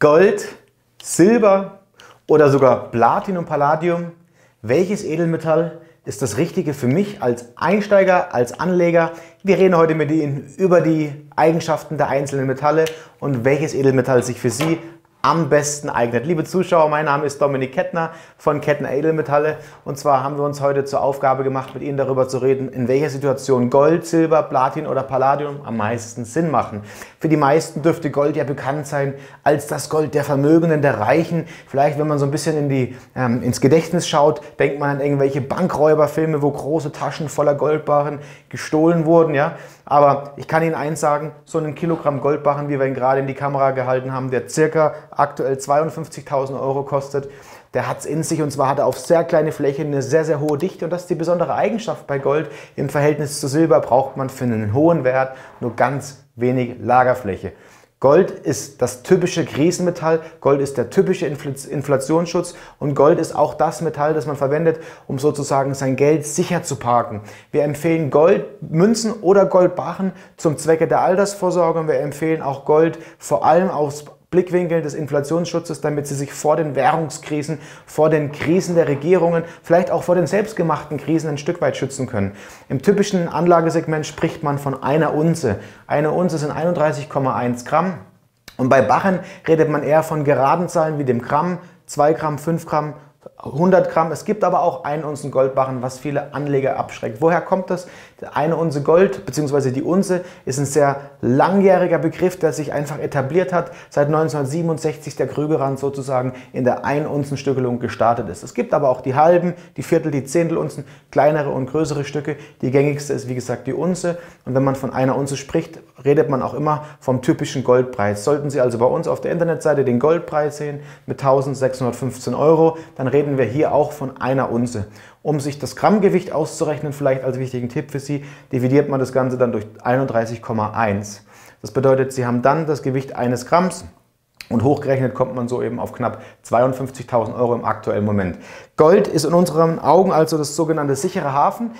Gold, Silber oder sogar Platin und Palladium? Welches Edelmetall ist das Richtige für mich als Einsteiger, als Anleger? Wir reden heute mit Ihnen über die Eigenschaften der einzelnen Metalle und welches Edelmetall sich für Sie am besten eignet. Liebe Zuschauer, mein Name ist Dominik Kettner von Kettner Edelmetalle und zwar haben wir uns heute zur Aufgabe gemacht, mit Ihnen darüber zu reden, in welcher Situation Gold, Silber, Platin oder Palladium am meisten Sinn machen. Für die meisten dürfte Gold ja bekannt sein als das Gold der Vermögenden, der Reichen. Vielleicht, wenn man so ein bisschen ins Gedächtnis schaut, denkt man an irgendwelche Bankräuberfilme, wo große Taschen voller Goldbarren gestohlen wurden, ja. Aber ich kann Ihnen eins sagen, so ein Kilogramm Goldbarren, wie wir ihn gerade in die Kamera gehalten haben, der circa aktuell 52.000 € kostet, der hat es in sich, und zwar hat er auf sehr kleine Fläche eine sehr, sehr hohe Dichte, und das ist die besondere Eigenschaft bei Gold. Im Verhältnis zu Silber braucht man für einen hohen Wert nur ganz wenig Lagerfläche. Gold ist das typische Krisenmetall, Gold ist der typische Inflationsschutz und Gold ist auch das Metall, das man verwendet, um sozusagen sein Geld sicher zu parken. Wir empfehlen Goldmünzen oder Goldbarren zum Zwecke der Altersvorsorge und wir empfehlen auch Gold vor allem aus Blickwinkel des Inflationsschutzes, damit Sie sich vor den Währungskrisen, vor den Krisen der Regierungen, vielleicht auch vor den selbstgemachten Krisen ein Stück weit schützen können. Im typischen Anlagesegment spricht man von einer Unze. Eine Unze sind 31,1 Gramm und bei Barren redet man eher von geraden Zahlen wie dem Gramm, 2 Gramm, 5 Gramm, 100 Gramm. Es gibt aber auch 1 Unze Goldbarren, was viele Anleger abschreckt. Woher kommt das? 1 Unze Gold bzw. die Unze ist ein sehr langjähriger Begriff, der sich einfach etabliert hat, seit 1967 der Krügerrand sozusagen in der 1-Unzen-Stückelung gestartet ist. Es gibt aber auch die halben, die Viertel, die Zehntelunzen, kleinere und größere Stücke. Die gängigste ist wie gesagt die Unze und wenn man von 1 Unze spricht, redet man auch immer vom typischen Goldpreis. Sollten Sie also bei uns auf der Internetseite den Goldpreis sehen mit 1.615 €, dann reden wir hier auch von 1 Unze. Um sich das Grammgewicht auszurechnen, vielleicht als wichtigen Tipp für Sie, dividiert man das Ganze dann durch 31,1. Das bedeutet, Sie haben dann das Gewicht eines Gramms und hochgerechnet kommt man so eben auf knapp 52.000 € im aktuellen Moment. Gold ist in unseren Augen also das sogenannte sichere Hafen.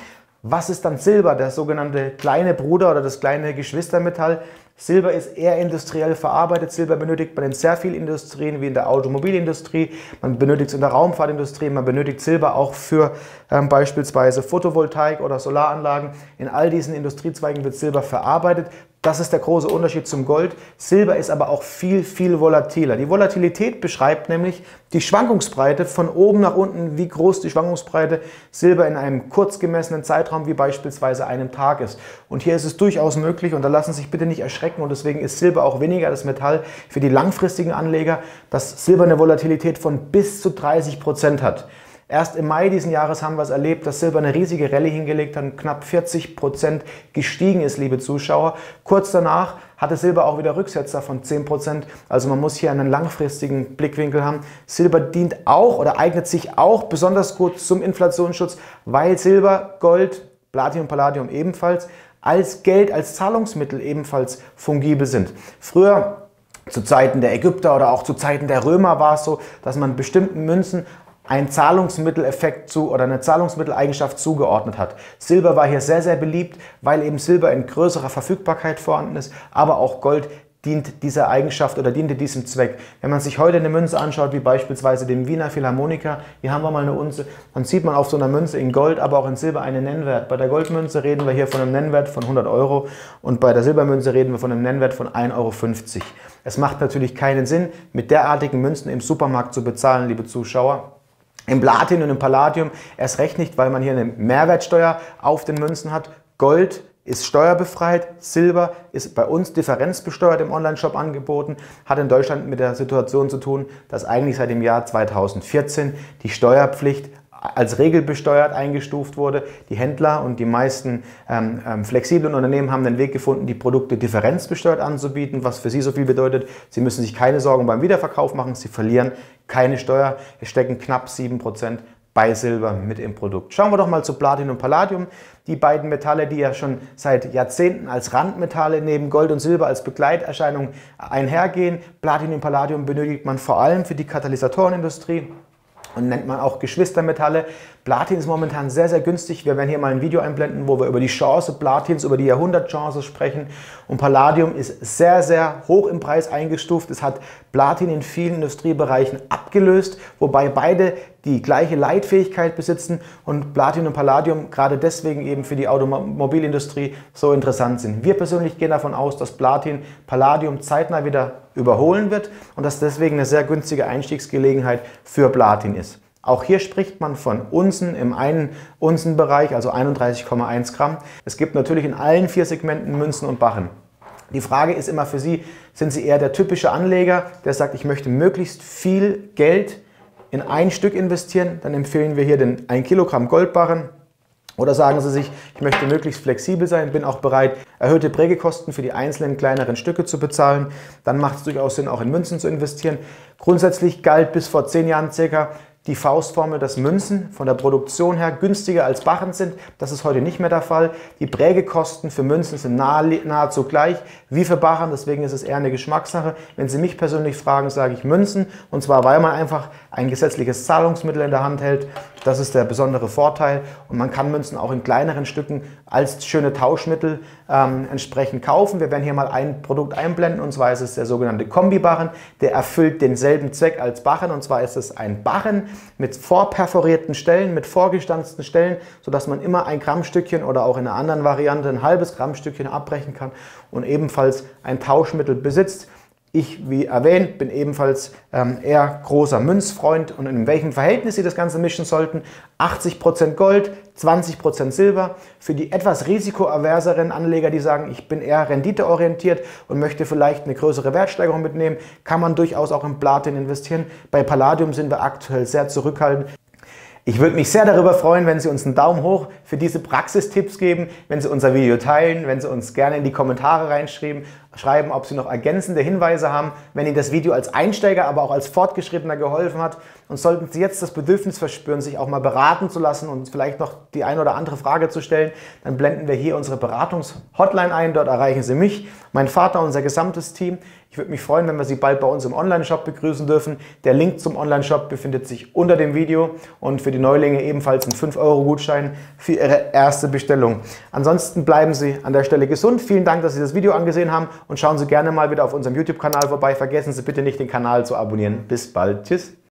Was ist dann Silber, der sogenannte kleine Bruder oder das kleine Geschwistermetall? Silber ist eher industriell verarbeitet. Silber benötigt man in sehr vielen Industrien, wie in der Automobilindustrie. Man benötigt es in der Raumfahrtindustrie. Man benötigt Silber auch für beispielsweise Photovoltaik oder Solaranlagen. In all diesen Industriezweigen wird Silber verarbeitet. Das ist der große Unterschied zum Gold. Silber ist aber auch viel, viel volatiler. Die Volatilität beschreibt nämlich die Schwankungsbreite von oben nach unten, wie groß die Schwankungsbreite Silber in einem kurz gemessenen Zeitraum, wie beispielsweise einem Tag ist. Und hier ist es durchaus möglich, und da lassen Sie sich bitte nicht erschrecken, und deswegen ist Silber auch weniger das Metall für die langfristigen Anleger, dass Silber eine Volatilität von bis zu 30% hat. Erst im Mai diesen Jahres haben wir es erlebt, dass Silber eine riesige Rallye hingelegt hat und knapp 40% gestiegen ist, liebe Zuschauer. Kurz danach hatte Silber auch wieder Rücksetzer von 10%. Also man muss hier einen langfristigen Blickwinkel haben. Silber dient auch oder eignet sich auch besonders gut zum Inflationsschutz, weil Silber, Gold, Platin und Palladium ebenfalls als Geld, als Zahlungsmittel ebenfalls fungibel sind. Früher, zu Zeiten der Ägypter oder auch zu Zeiten der Römer, war es so, dass man bestimmten Münzen einen Zahlungsmitteleffekt oder eine Zahlungsmitteleigenschaft zugeordnet hat. Silber war hier sehr, sehr beliebt, weil eben Silber in größerer Verfügbarkeit vorhanden ist, aber auch Gold dient dieser Eigenschaft oder diente diesem Zweck. Wenn man sich heute eine Münze anschaut, wie beispielsweise den Wiener Philharmoniker, hier haben wir mal eine Unze, dann sieht man auf so einer Münze in Gold, aber auch in Silber einen Nennwert. Bei der Goldmünze reden wir hier von einem Nennwert von 100 € und bei der Silbermünze reden wir von einem Nennwert von 1,50 €. Es macht natürlich keinen Sinn, mit derartigen Münzen im Supermarkt zu bezahlen, liebe Zuschauer. Im Platin und im Palladium erst recht nicht, weil man hier eine Mehrwertsteuer auf den Münzen hat. Gold ist steuerbefreit, Silber ist bei uns differenzbesteuert im Onlineshop angeboten, hat in Deutschland mit der Situation zu tun, dass eigentlich seit dem Jahr 2014 die Steuerpflicht als regelbesteuert eingestuft wurde. Die Händler und die meisten flexiblen Unternehmen haben den Weg gefunden, die Produkte differenzbesteuert anzubieten, was für sie so viel bedeutet, sie müssen sich keine Sorgen beim Wiederverkauf machen, sie verlieren keine Steuer. Es stecken knapp 7% bei Silber mit im Produkt. Schauen wir doch mal zu Platin und Palladium. Die beiden Metalle, die ja schon seit Jahrzehnten als Randmetalle neben Gold und Silber als Begleiterscheinung einhergehen. Platin und Palladium benötigt man vor allem für die Katalysatorenindustrie. und nennt man auch Geschwistermetalle. Platin ist momentan sehr, sehr günstig. Wir werden hier mal ein Video einblenden, wo wir über die Chance Platins, über die Jahrhundertchance sprechen. Und Palladium ist sehr, sehr hoch im Preis eingestuft. Es hat Platin in vielen Industriebereichen abgelöst, wobei beide die gleiche Leitfähigkeit besitzen und Platin und Palladium gerade deswegen eben für die Automobilindustrie so interessant sind. Wir persönlich gehen davon aus, dass Platin Palladium zeitnah wieder überholen wird und dass deswegen eine sehr günstige Einstiegsgelegenheit für Platin ist. Auch hier spricht man von Unzen im 1-Unzen-Bereich, also 31,1 Gramm. Es gibt natürlich in allen 4 Segmenten Münzen und Barren. Die Frage ist immer für Sie, sind Sie eher der typische Anleger, der sagt, ich möchte möglichst viel Geld in ein Stück investieren, dann empfehlen wir hier den 1 Kilogramm Goldbarren. Oder sagen Sie sich, ich möchte möglichst flexibel sein, bin auch bereit, erhöhte Prägekosten für die einzelnen kleineren Stücke zu bezahlen. Dann macht es durchaus Sinn, auch in Münzen zu investieren. Grundsätzlich galt bis vor 10 Jahren circa die Faustformel, dass Münzen von der Produktion her günstiger als Barren sind. Das ist heute nicht mehr der Fall. Die Prägekosten für Münzen sind nahezu gleich wie für Barren. Deswegen ist es eher eine Geschmackssache. Wenn Sie mich persönlich fragen, sage ich Münzen. Und zwar, weil man einfach ein gesetzliches Zahlungsmittel in der Hand hält. Das ist der besondere Vorteil. Und man kann Münzen auch in kleineren Stücken als schöne Tauschmittel entsprechend kaufen. Wir werden hier mal ein Produkt einblenden. Und zwar ist es der sogenannte Kombi-Barren. Der erfüllt denselben Zweck als Barren. Und zwar ist es ein Barren mit vorperforierten Stellen, mit vorgestanzten Stellen, sodass man immer ein Grammstückchen oder auch in einer anderen Variante ein halbes Grammstückchen abbrechen kann und ebenfalls ein Tauschmittel besitzt. Ich, wie erwähnt, bin ebenfalls eher großer Münzfreund und in welchem Verhältnis Sie das Ganze mischen sollten. 80% Gold, 20% Silber. Für die etwas risikoaverseren Anleger, die sagen, ich bin eher renditeorientiert und möchte vielleicht eine größere Wertsteigerung mitnehmen, kann man durchaus auch in Platin investieren. Bei Palladium sind wir aktuell sehr zurückhaltend. Ich würde mich sehr darüber freuen, wenn Sie uns einen Daumen hoch für diese Praxistipps geben, wenn Sie unser Video teilen, wenn Sie uns gerne in die Kommentare reinschreiben, ob Sie noch ergänzende Hinweise haben, wenn Ihnen das Video als Einsteiger, aber auch als Fortgeschrittener geholfen hat. Und sollten Sie jetzt das Bedürfnis verspüren, sich auch mal beraten zu lassen und vielleicht noch die ein oder andere Frage zu stellen, dann blenden wir hier unsere Beratungs-Hotline ein. Dort erreichen Sie mich, meinen Vater, unser gesamtes Team. Ich würde mich freuen, wenn wir Sie bald bei uns im Online-Shop begrüßen dürfen. Der Link zum Online-Shop befindet sich unter dem Video und für die Neulinge ebenfalls ein 5-Euro-Gutschein für Ihre erste Bestellung. Ansonsten bleiben Sie an der Stelle gesund. Vielen Dank, dass Sie das Video angesehen haben und schauen Sie gerne mal wieder auf unserem YouTube-Kanal vorbei. Vergessen Sie bitte nicht, den Kanal zu abonnieren. Bis bald. Tschüss.